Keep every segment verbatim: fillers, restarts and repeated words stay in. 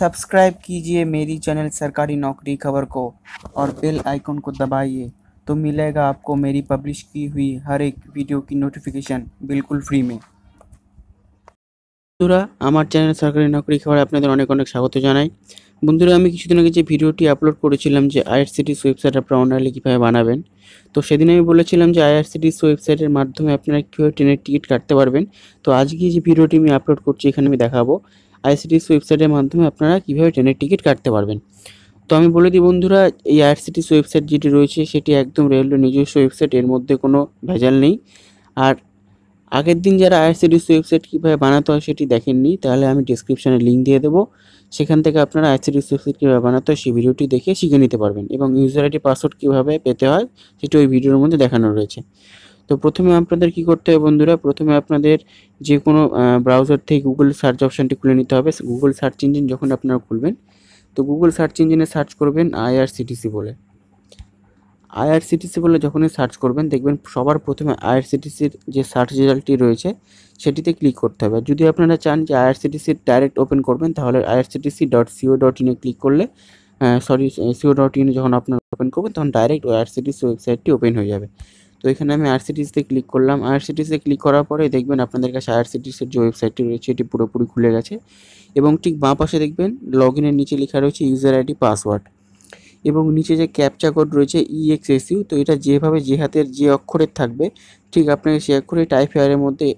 Subscribe कीजिए मेरी channel सरकारी नौकरी खबर को और बेल आइकन को दबाइए, तो मिलेगा आपको मेरी पब्लिश की हुई हर एक वीडियो की नोटिफिकेशन बिल्कुल फ्री में। বন্ধুরা, আমার চ্যানেল সরকারি নকরি খবরে আপনাদের অনেক অনেক স্বাগত জানাই। বন্ধুরা, আমি কিছুদিন আগে যে ভিডিওটি আপলোড করেছিলাম যে আইআরসিটিসি ওয়েবসাইট আপনারা অনলাইনে কীভাবে বানাবেন, তো সেদিন আমি বলেছিলাম যে আইআরসিটিসি ওয়েবসাইটের মাধ্যমে আপনারা কীভাবে ট্রেনের টিকিট কাটতে পারবেন। তো আজকে যে ভিডিওটি আমি আপলোড করছি এখানে আমি দেখাবো আইআরসিটিসি ওয়েবসাইটের মাধ্যমে আপনারা কীভাবে ট্রেনের টিকিট কাটতে পারবেন। তো আমি বলে দিই বন্ধুরা, এই আইআরসিটিসি ওয়েবসাইট যেটি রয়েছে সেটি একদম রেলওয়ে নিজস্ব ওয়েবসাইট, এর মধ্যে কোনো ভেজাল নেই। আর আগের দিন যারা আইআরসিটিসি ওয়েবসাইট কীভাবে বানাতে হয় সেটি দেখেননি, তাহলে আমি ডিসক্রিপশানে লিঙ্ক দিয়ে দেবো, সেখান থেকে আপনারা আইআরসিটিসি ওয়েবসাইট কীভাবে বানাতে হয় সেই ভিডিওটি দেখে শিখে নিতে পারবেন এবং ইউজার আইডি পাসওয়ার্ড কীভাবে পেতে হয় সেটি ওই ভিডিওর মধ্যে দেখানো রয়েছে। তো প্রথমে আপনাদের কি করতে হবে বন্ধুরা, প্রথমে আপনাদের যে কোনো ব্রাউজার থেকে গুগল সার্চ অপশানটি খুলে নিতে হবে। গুগল সার্চ ইঞ্জিন যখন আপনারা খুলবেন, তো গুগল সার্চ ইঞ্জিনে সার্চ করবেন আইআরসিটিসি বলে। আইআরসিটিসি বলে যখনই সার্চ করবেন দেখবেন সবার প্রথমে আইআরসিটিসির যে সার্চ রেজাল্টটি রয়েছে সেটিতে ক্লিক করতে হবে। যদি আপনারা চান যে আইআরসিটিসির ডাইরেক্ট ওপেন করবেন, তাহলে আইআরসিটিসি ডট সিও ডট ইনে ক্লিক করলে সরি সিও ডট ইনে যখন আপনারা ওপেন করবেন তখন ডাইরেক্ট আইআরসিটিসি ওয়েবসাইটটি ওপেন হয়ে যাবে। তো এখানে আমি আইআরসিটিসিতে ক্লিক করলাম। আইআরসিটিসিতে ক্লিক করার পরে দেখবেন আপনাদের কাছে আইআরসিটিসির যে ওয়েবসাইটটি রয়েছে এটি পুরোপুরি খুলে গেছে এবং ঠিক বাঁ পাশে দেখবেন লগ ইনের নিচে লেখা রয়েছে ইউজার আইডি পাসওয়ার্ড এবং নিচে যে ক্যাপচা কোড রয়েছে ইএক্সএসইউ। তো এটা যেভাবে যে হাতের যে অক্ষরের থাকবে ঠিক আপনাকে সেই অক্ষরে টাইপ হেয়ারের মধ্যে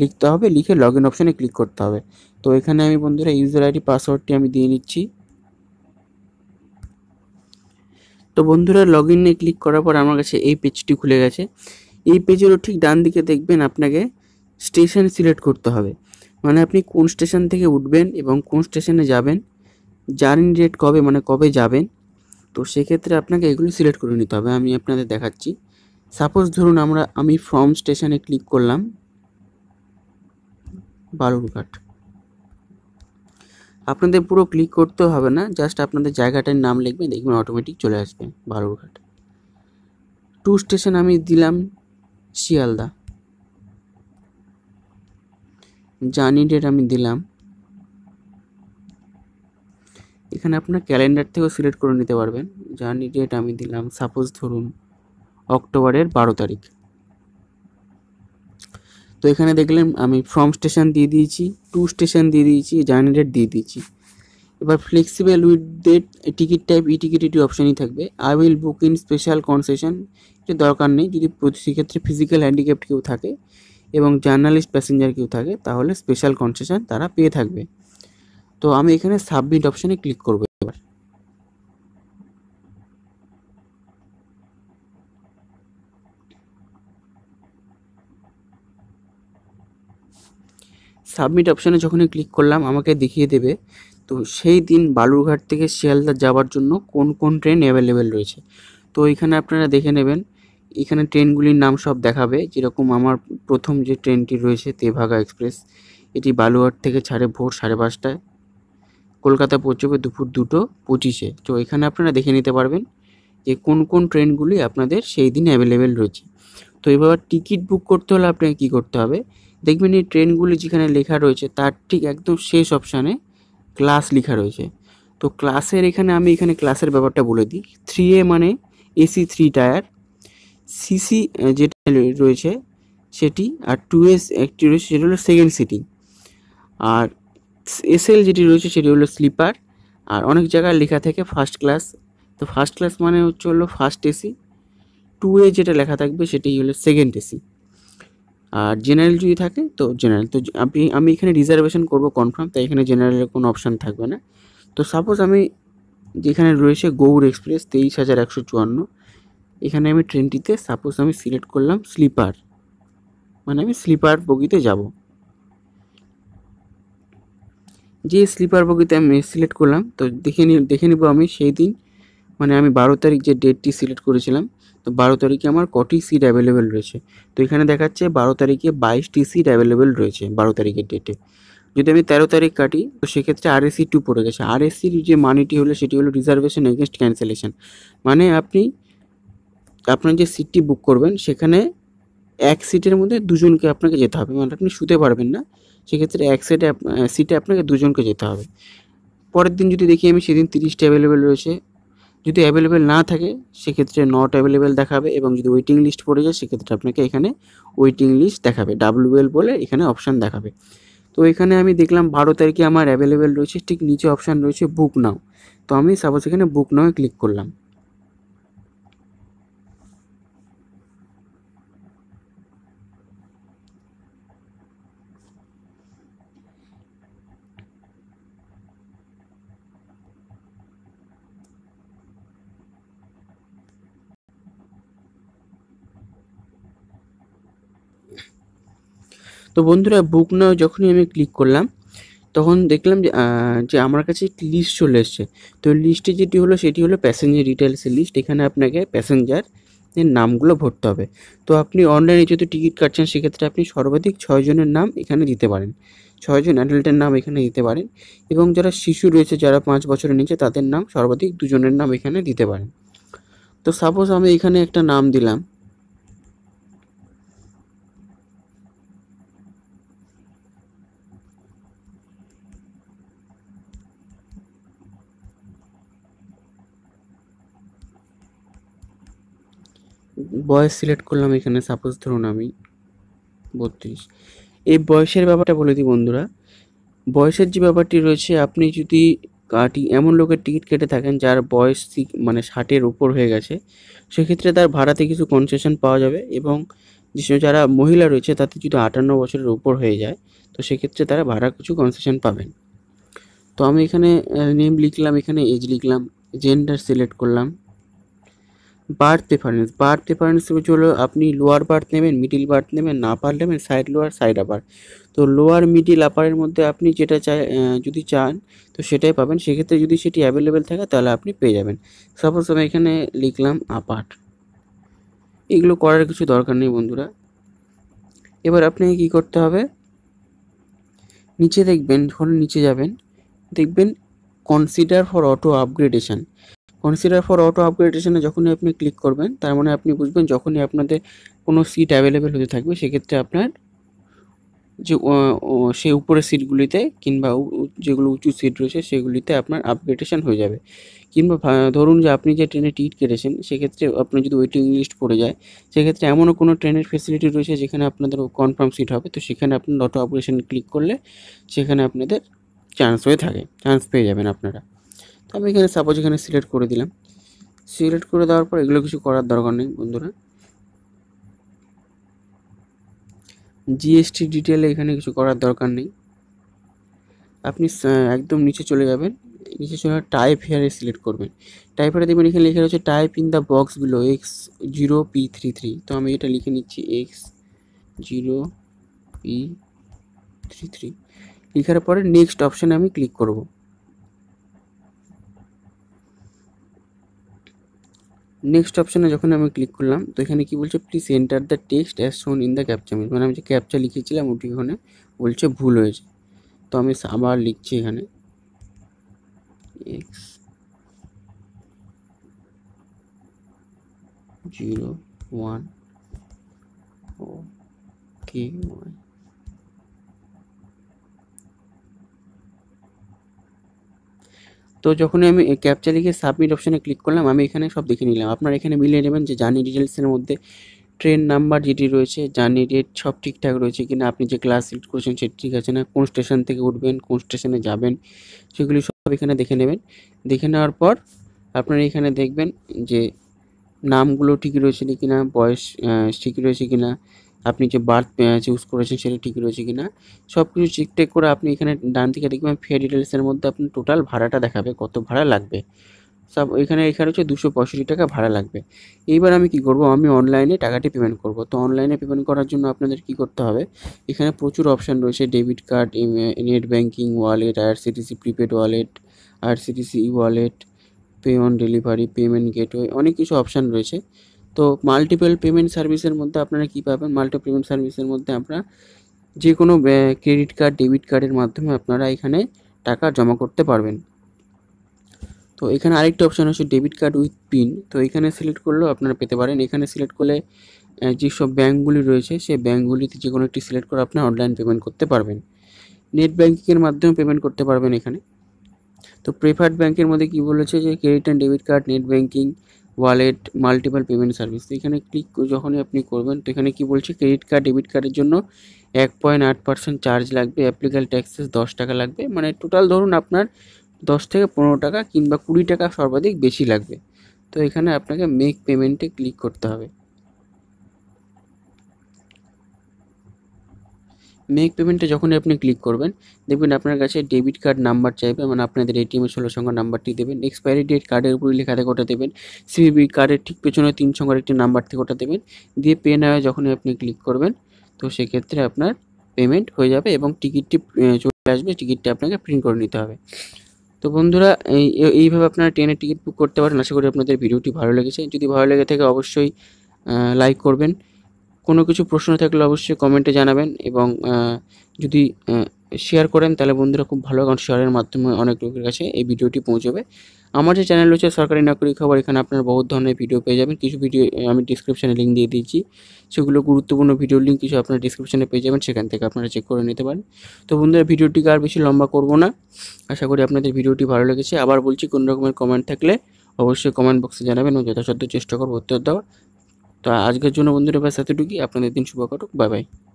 লিখতে হবে, লিখে লগ ইন অপশানে ক্লিক করতে হবে। তো এখানে আমি বন্ধুরা ইউজার আইডি পাসওয়ার্ডটি আমি দিয়ে নিচ্ছি। তো বন্ধুরা, লগ ইনে ক্লিক করার পর আমার কাছে এই পেজটি খুলে গেছে। এই পেজেরও ঠিক ডান দিকে দেখবেন আপনাকে স্টেশন সিলেক্ট করতে হবে, মানে আপনি কোন স্টেশন থেকে উঠবেন এবং কোন স্টেশনে যাবেন, জার্নি ডেট কবে মানে কবে যাবেন। তো সেক্ষেত্রে আপনাকে এগুলো সিলেক্ট করে নিতে হবে। আমি আপনাদের দেখাচ্ছি। সাপোজ ধরুন আমরা আমি ফ্রম স্টেশনে ক্লিক করলাম বালুরঘাট। আপনাদের পুরো ক্লিক করতে হবে না, জাস্ট আপনাদের জায়গাটার নাম লিখবেন, দেখবেন অটোমেটিক চলে আসবে বালুরঘাট। টু স্টেশন আমি দিলাম শিয়ালদা, জার্নি ডেট আমি দিলাম। এখানে আপনার ক্যালেন্ডার থেকেও সিলেক্ট করে নিতে পারবেন। জার্নি ডেট আমি দিলাম সাপোজ ধরুন অক্টোবরের বারো তারিখ। তো এখানে দেখলেন আমি ফ্রম স্টেশন দিয়ে দিয়েছি, টু স্টেশন দিয়ে দিয়েছি, জার্নি ডেট দিয়ে দিয়েছি। এবার flexible with date ticket type e ticket এটি অপশানই থাকবে। I will book in special concession এটা দরকার নেই, যদি সেক্ষেত্রে ফিজিক্যাল হ্যান্ডিক্যাপ্ট কেউ থাকে এবং জার্নালিস্ট প্যাসেঞ্জার কেউ থাকে তাহলে স্পেশাল কনসেশন তারা পেয়ে থাকবে। তো আমি এখানে সাবমিট অপশানে ক্লিক করব। এবার সাবমিট অপশানে যখনই ক্লিক করলাম আমাকে দেখিয়ে দেবে তো সেই দিন বালুরঘাট থেকে শিয়ালদা যাওয়ার জন্য কোন কোন ট্রেন অ্যাভেলেবেল রয়েছে। তো এখানে আপনারা দেখে নেবেন, এখানে ট্রেনগুলির নাম সব দেখাবে। যেরকম আমার প্রথম যে ট্রেনটি রয়েছে তেভাগা এক্সপ্রেস, এটি বালুরঘাট থেকে ছাড়ে ভোর সাড়ে পাঁচটায়, কলকাতা পৌঁছবে দুপুর দুটো পঁচিশে। তো এখানে আপনারা দেখে নিতে পারবেন যে কোন কোন ট্রেনগুলি আপনাদের সেই দিন অ্যাভেলেবেল রয়েছে। তো এবার টিকিট বুক করতে হলে আপনাকে কী করতে হবে, দেখবেন এই ট্রেনগুলি যেখানে লেখা রয়েছে তার ঠিক একদম শেষ অপশানে ক্লাস লেখা রয়েছে। তো ক্লাসের এখানে আমি এখানে ক্লাসের ব্যাপারটা বলে দিই। থ্রি এ মানে এসি থ্রি টায়ার, সিসি যেটা রয়েছে সেটি, আর টু এস একটি রয়েছে সেটা হলো সেকেন্ড সিটিং, আর এসএল যেটি রয়েছে সেটি হলো স্লিপার, আর অনেক জায়গায় লেখা থাকে ফার্স্ট ক্লাস। তো ফার্স্ট ক্লাস মানে হচ্ছে হলো ফার্স্ট এসি, টু এ যেটা লেখা থাকবে সেটি হলো সেকেন্ড এসি, আর জেনারেল যদি থাকে তো জেনারেল। তো আপনি আমি এখানে রিজার্ভেশন করব কনফার্ম, তাই এখানে জেনারেলের কোনো অপশান থাকবে না। তো সাপোজ আমি যেখানে রয়েছে গৌড় এক্সপ্রেস তেইশ হাজার একশো চুয়ান্ন, এখানে আমি ট্রেনটিতে সাপোজ আমি সিলেক্ট করলাম স্লিপার, মানে আমি স্লিপার বগিতে যাব। যে স্লিপার বগিতে আমি সিলেক্ট করলাম তো দেখে নি দেখে নেব আমি সেই দিন মানে আমি বারো তারিখ যে ডেটটি সিলেক্ট করেছিলাম তো বারো তারিখে আমার কটি সিট অ্যাভেলেবেল রয়েছে। তো এখানে দেখাচ্ছে বারো তারিখে বাইশটি সিট অ্যাভেলেবেল রয়েছে বারো তারিখের ডেটে। যদি আমি তেরো তারিখ কাটি তো সেক্ষেত্রে আরএসি টু পড়ে গেছে। আরএসির যে মানিটি হলো সেটি হলো রিজার্ভেশন এগেনস্ট ক্যান্সেলেশন, মানে আপনি আপনার যে সিটটি বুক করবেন সেখানে এক সিটের মধ্যে দুজনকে আপনাকে যেতে হবে, মানে আপনি শুতে পারবেন না, সেক্ষেত্রে এক সিটে সিটে আপনাকে দুজনকে যেতে হবে। पर दिन जो देखी हमें से दिन तीस अवेलेबल रही है जो अवेलेबल ना थे से क्षेत्र में नट अवेलेबल देखा जो वेटिंग लिस्ट पड़े जाए से क्षेत्र में आपके वेटिंग लिस्ट देखा डब्ल्यू एल बोले एखे अपशन देखा। तो एखे हमें देखल बारो तारीखे हमारे अवेलेबल रही है ठीक नीचे अपशन रही है बुक नाउ। तो हमें सपोज एखे बुक नाउ क्लिक कर लम। तो बंधुरा बुक नाउ जखनी हमें क्लिक करलाम तखन देखलाम जे आमार काछे एक लिस्ट चले एसेछे। तो लिस्टे जेटी हलो सेटी हलो पैसेंजर डिटेल्स लिस्ट। एखाने आपनाके पैसेंजर एर नामगुलो भरते हबे। तो आपनी अनलाइने जेहेतु टिकिट काटछेन सेई क्षेत्रे आपनी सर्वाधिक छय जनेर नाम एखाने दिते पारेन, छय जन एडल्टेर नाम एखाने दिते पारेन एबं जारा शिशु रयेछे जारा पाँच बछरेर नीचे तादेर नाम सर्वाधिक दुजनेर नाम एखाने दिते पारेन। तो सपोज आमि एखाने एकटा नाम दिलाम बयस सिलेक्ट करलाम एखाने सपोज धरुन आमी बत्रीस। ए बयसेर ब्यापारटा बोले दिई बंधुरा, बयसेर जे ब्यापारटी रयेछे आपनि जोदि काटी एमन लोकेर टिकिट केटे थाकेन जार बयस माने साठ एर उपर हये गेछे सेई क्षेत्रे तार भाड़ाते किछु कनसेशन पाওয়া যাবে এবং जे যারা মহিলা রয়েছে তাতে যদি আটান্ন বছরের উপর হয়ে যায় তো সেই ক্ষেত্রে তারা ভাড়া কিছু কনসেশন পাবেন। তো আমি এখানে নেম লিখলাম, এখানে এজ লিখলাম, জেন্ডার সিলেক্ট করলাম, बार्थ प्रेफारेंस बार्थ प्रेफारेंस हलो अपनी लोअर बार्थ नेबें मिडिल बार्थ नेबें ना पार लेबें साइड लोअर साइड अपार। तो लोअर मिडिल अपारेर मध्य अपनी जेटा चाय जो चान तो सेटाई पाबेन से क्षेत्र में जो सेटी अवेलेबल थाके ताहले आपनी पेये जाबेन। सपोज आमि एखाने लिखलाम अपार। एगुलो करार किछु दरकार नेই बंधुरा। एबार आपनाके कि करते हबे नीचे देखबेन যখন नीचे যাবেন দেখবেন consider for auto upgradation. Consider for auto upgradation जखनी अपनी क्लिक करबें तार माने अपनी बुझबें जखनी आपनादेर कोनो सीट अवेलेबल होते थाकबे से क्षेत्रे आपनार जे सेई उपरेर सीटगुलिते किंबा जेगुलो उंचू सीट रयेछे सेगुलिते आपनार आपग्रेडेशन हये जाबे। किंबा धरुन जे आपनि जे ट्रेने टिकिट केटेछेन से क्षेत्रे आपनार जोदि वेटिंग लिस्ट पड़े जाय से क्षेत्रे एमन कोनो ट्रेनेर फैसिलिटी रयेछे जेखाने आपनादेर कनफार्म सीट हबे। तो सेखाने आपनि अटो आपग्रेडेशन क्लिक करले सेखाने आपनादेर चान्स हये थाके, चान्स पेये जाबेन आपनारा। तो हमें एखे सपोज एखे सिलेक्ट कर दिल सिलेक्ट कर देवर पर एगो किस करार दरकार नहीं बंधुरा। जीएसटी डिटेल एखे किस करार दरकार नहीं, अपनी एकदम नीचे चले जाबेन, नीचे चले टाइप हेयर सिलेक्ट करबें। टाइप हेयर देखें एखे लिखे रही है type in the box below X zero P three three. तो हमें ये लिखे निच्छी X zero P three three लिखार पर नेक्स्ट अपशने हमें क्लिक करब। नेक्स्ट अपशने जखन आमि क्लिक करलाम तो एखाने कि बोलछे please enter the text as shown in the captcha. माने आमि जे कैप्चा लिखेछिलाम ओटी एखाने बोलछे भूल हयेछे। तो आमि आबार लिखछि एखाने एक्स जीरो वन ओ के वाई। तो जखनी आमि कैपचा लिखे सबमिट अपशने क्लिक करलाम आमि एखाने सब देखे निलाम। आपनारा एखाने मिलिए नेबेन जे जार्नी डिटेल्सের मध्य ट्रेन नम्बर जेटी रयेछे जार्नी डेट सब ठीकठाक रयेछे किना, आपनि जे क्लास सिलेक्ट करेछेन सेटा ठीक आछे ना, कोन स्टेशन थेके उठबेन कोन स्टेशने जाबेन सेगुली सब एखाने देखे नेबेन। देखे नेওয়ার पर आपनारा एखाने देखबेन जे नामगुलो ठीक रयेछे किना, বয়স ঠিক रयेछे किना, आपनी जो बार्थ चूज कर ठीक रही है कि ना, सब कुछ चेक टेक कर अपनी एखे डान दिखे देखें फेयर डिटेल्सर मध्य अपनी टोटाल भाड़ाटा देखा कत भाड़ा लागबे। सब एखे एखे हो दुशो पयषट्टी टाका भाड़ा लागबे। एबार आमी कि करब आमी अनलाइने टाकाटी पेमेंट करब। तो अनलाइने पेमेंट करार जन्य आपनादेर कि करते हबे एखाने प्रचुर अपशन रयेछे debit card net banking wallet IRCTC prepaid wallet IRCTC wallet pay on delivery payment gateway अनेक किछु अपशन रयेछे। तो माल्टिपल पेमेंट सार्विसर मध्य अपनारा कि पाबेन माल्टिपल पेमेंट सार्विसर मध्य अपना जेकोनो क्रेडिट कार्ड डेबिट कार्डेर माध्यमे अपनारा एखाने टाका जमा करते पारबेन। तो एखाने आरेकटा अपशन आछे डेबिट कार्ड उइथ पिन। तो एखाने सिलेक्ट करले अपनारा पेते पारेन। एखाने सिलेक्ट करले जे सब बैंकगुली रयेछे सेई बैंकगुलिते जेकोनो एकटी सिलेक्ट करे अपनी अनलाइन पेमेंट करते पारबेन, नेट बैंकिंगेर माध्यमे पेमेंट करते पारबेन एखाने। तो प्रेफार्ड बैंकेर मध्य कि बोलेছে যে credit and debit card net banking wallet multiple payment service. तो এখানে ক্লিক যখনই আপনি করবেন তো এখানে কি বলছে ক্রেডিট কার্ড ডেবিট কার্ডের জন্য এক পয়েন্ট আট পার্সেন্ট চার্জ লাগবে, অ্যাপ্লিকেবল ট্যাক্সেস দশ টাকা লাগবে, মানে টোটাল ধরুন আপনার দশ থেকে পনেরো টাকা কিংবা কুড়ি টাকা সর্বাধিক বেশি লাগবে। তো এখানে আপনাকে মেক পেমেন্টে ক্লিক করতে হবে। मेक पेमेंटे जखनी अपनी क्लिक करबें देखें आपनर का डेबिट कार्ड नम्बर चाहिए मैं अपन एटीएम षोलो संख्या नम्बर की देवें, एक्सपायरि डेट कार्डर ऊपर लेखा थे ओटा देवें, सीवीबी कार्डर ठीक पेचने तीन संख्यार एक नम्बर थे ओटा देवें दिए पे ना जखनी अपनी क्लिक करबें तो से क्षेत्र में अपन पेमेंट हो जाए और टिकिटी चले आसें टिकिटे आपके प्रिंट कर नीते हैं। तो बंधुरा अपना ट्रेन टिकिट बुक करते हैं। आशा करी अपन भिडियोटी भलो लेगे, जो भलो लेगे थे अवश्य लाइक करबें, কোনো কিছু প্রশ্ন থাকলে অবশ্যই কমেন্টে জানাবেন এবং যদি শেয়ার করেন তাহলে বন্ধুরা খুব ভালো, কারণ শেয়ারের মাধ্যমে অনেক লোকের কাছে এই ভিডিওটি পৌঁছবে। আমার যে চ্যানেল রয়েছে সরকারি নাগরিক খবর, এখানে আপনারা বহু ধরনের ভিডিও পেয়ে যাবেন। কিছু ভিডিও আমি ডিসক্রিপশানে লিঙ্ক দিয়ে দিয়েছি, সেগুলো গুরুত্বপূর্ণ ভিডিও লিঙ্ক কিছু আপনারা ডিসক্রিপশানে পেয়ে যাবেন, সেখান থেকে আপনারা চেক করে নিতে পারেন। তো বন্ধুরা ভিডিওটিকে আর বেশি লম্বা করব না, আশা করি আপনাদের ভিডিওটি ভালো লেগেছে। আবার বলছি কোনো রকমের কমেন্ট থাকলে অবশ্যই কমেন্ট বক্সে জানাবেন, ও যথাসাধ্য চেষ্টা করব উত্তর দেওয়ার। तो आज के बंधुरा बस एतटुकुई। अपन दिन शुभ काटुक। Bye bye.